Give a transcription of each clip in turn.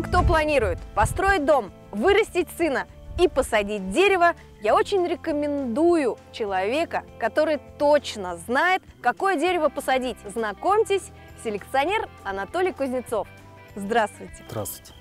Тем, кто планирует построить дом, вырастить сына и посадить дерево, я очень рекомендую человека, который точно знает, какое дерево посадить. Знакомьтесь, селекционер Анатолий Кузнецов. Здравствуйте. Здравствуйте.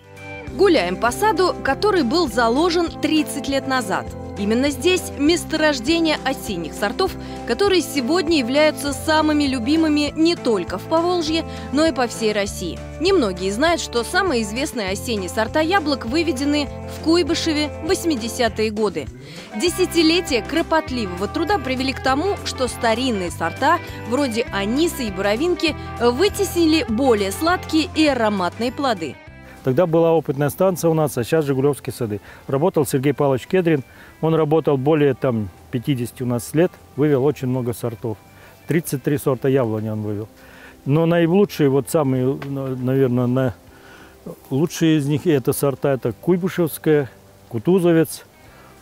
Гуляем по саду, который был заложен 30 лет назад. Именно здесь месторождение осенних сортов, которые сегодня являются самыми любимыми не только в Поволжье, но и по всей России. Немногие знают, что самые известные осенние сорта яблок выведены в Куйбышеве в 80-е годы. Десятилетия кропотливого труда привели к тому, что старинные сорта, вроде аниса и боровинки, вытеснили более сладкие и ароматные плоды. Тогда была опытная станция у нас, а сейчас Жигулевские сады. Работал Сергей Павлович Кедрин. Он работал более 50 у нас лет, вывел очень много сортов. 33 сорта яблони он вывел. Но наилучшие, вот самые, наверное, лучшие из них это сорта, это Куйбышевская, Кутузовец,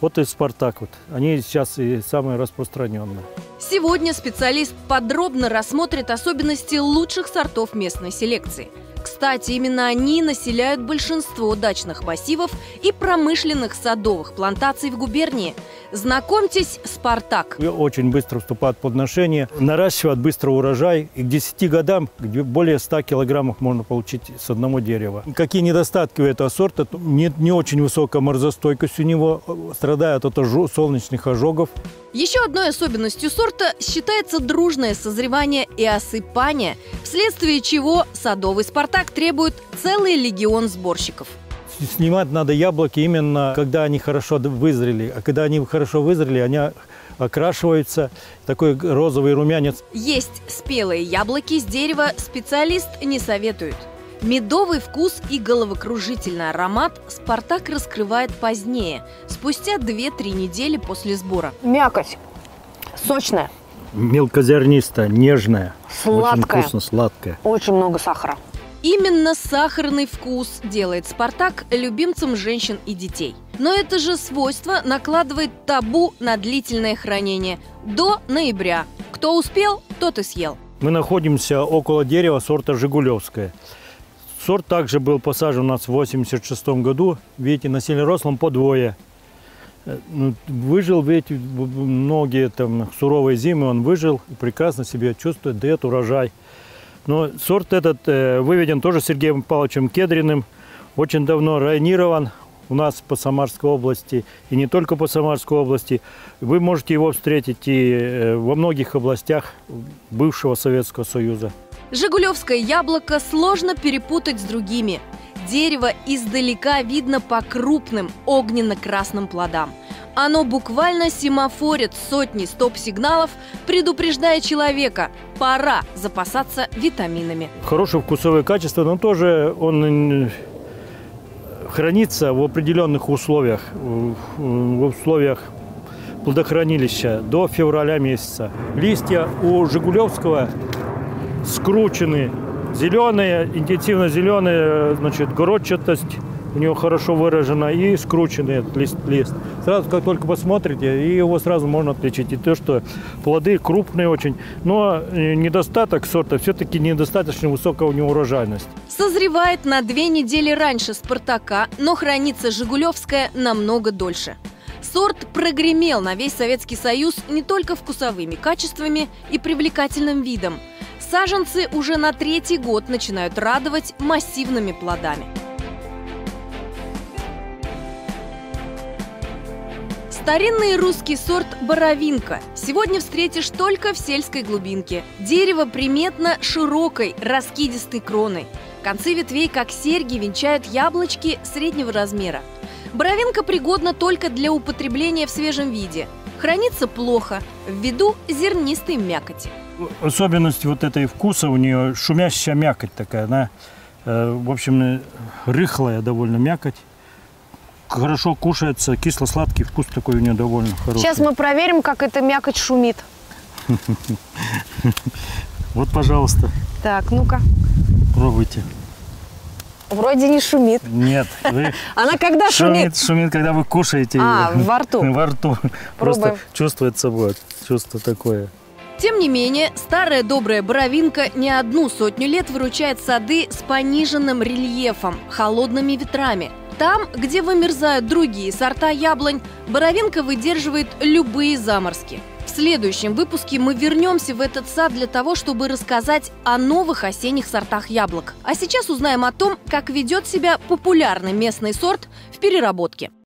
вот и Спартак. Вот. Они сейчас и самые распространенные. Сегодня специалист подробно рассмотрит особенности лучших сортов местной селекции. Кстати, именно они населяют большинство дачных массивов и промышленных садовых плантаций в губернии. Знакомьтесь, Спартак. Очень быстро вступает в плодоношение, наращивает быстро урожай. И к 10 годам более 100 килограммов можно получить с одного дерева. Какие недостатки у этого сорта? Нет, не очень высокая морозостойкость у него, страдает от солнечных ожогов. Еще одной особенностью сорта считается дружное созревание и осыпание, вследствие чего садовый «Спартак» требует целый легион сборщиков. Снимать надо яблоки именно, когда они хорошо вызрели. А когда они хорошо вызрели, они окрашиваются, такой розовый румянец. Есть спелые яблоки с дерева специалист не советует. Медовый вкус и головокружительный аромат «Спартак» раскрывает позднее, спустя 2-3 недели после сбора. Мякоть сочная. Мелкозернистая, нежная. Сладкая. Очень вкусно, сладкая. Очень много сахара. Именно сахарный вкус делает «Спартак» любимцем женщин и детей. Но это же свойство накладывает табу на длительное хранение до ноября. Кто успел, тот и съел. Мы находимся около дерева сорта «Жигулевская». Сорт также был посажен у нас в 1986 году. Видите, на сильнорослом по двое. Выжил, ведь многие там суровые зимы он выжил, прекрасно себя чувствует, дает урожай. Но сорт этот выведен тоже Сергеем Павловичем Кедриным, очень давно районирован у нас по Самарской области, и не только по Самарской области. Вы можете его встретить и во многих областях бывшего Советского Союза. Жигулевское яблоко сложно перепутать с другими. Дерево издалека видно по крупным огненно-красным плодам. Оно буквально семафорит сотни стоп-сигналов, предупреждая человека – пора запасаться витаминами. Хорошее вкусовое качество, но тоже он хранится в определенных условиях, в условиях плодохранилища до февраля месяца. Листья у Жигулевского скручены. Зеленые, интенсивно зеленые, значит, городчатость у него хорошо выражена и скрученный лист. Сразу, как только посмотрите, и его сразу можно отличить. И то, что плоды крупные очень, но недостаток сорта все-таки недостаточно высокая у него урожайность. Созревает на 2 недели раньше «Спартака», но хранится «Жигулевская» намного дольше. Сорт прогремел на весь Советский Союз не только вкусовыми качествами и привлекательным видом. Саженцы уже на 3-й год начинают радовать массивными плодами. Старинный русский сорт «Боровинка» сегодня встретишь только в сельской глубинке. Дерево приметно широкой, раскидистой кроной. Концы ветвей, как серьги, венчают яблочки среднего размера. Боровинка пригодна только для употребления в свежем виде. Хранится плохо, ввиду зернистой мякоти. Особенность вот этой вкуса у нее шумящая мякоть такая. Она, в общем, рыхлая довольно мякоть. Хорошо кушается, кисло-сладкий вкус такой у нее довольно хороший. Сейчас мы проверим, как эта мякоть шумит. Вот, пожалуйста. Так, ну-ка. Пробуйте. Вроде не шумит. Нет. Она когда шумит? Шумит, когда вы кушаете ее. А, во рту. Во рту. Просто чувствуется вот, чувство такое. Тем не менее, старая добрая Боровинка не одну сотню лет выручает сады с пониженным рельефом, холодными ветрами. Там, где вымерзают другие сорта яблонь, Боровинка выдерживает любые заморозки. В следующем выпуске мы вернемся в этот сад для того, чтобы рассказать о новых осенних сортах яблок. А сейчас узнаем о том, как ведет себя популярный местный сорт в переработке.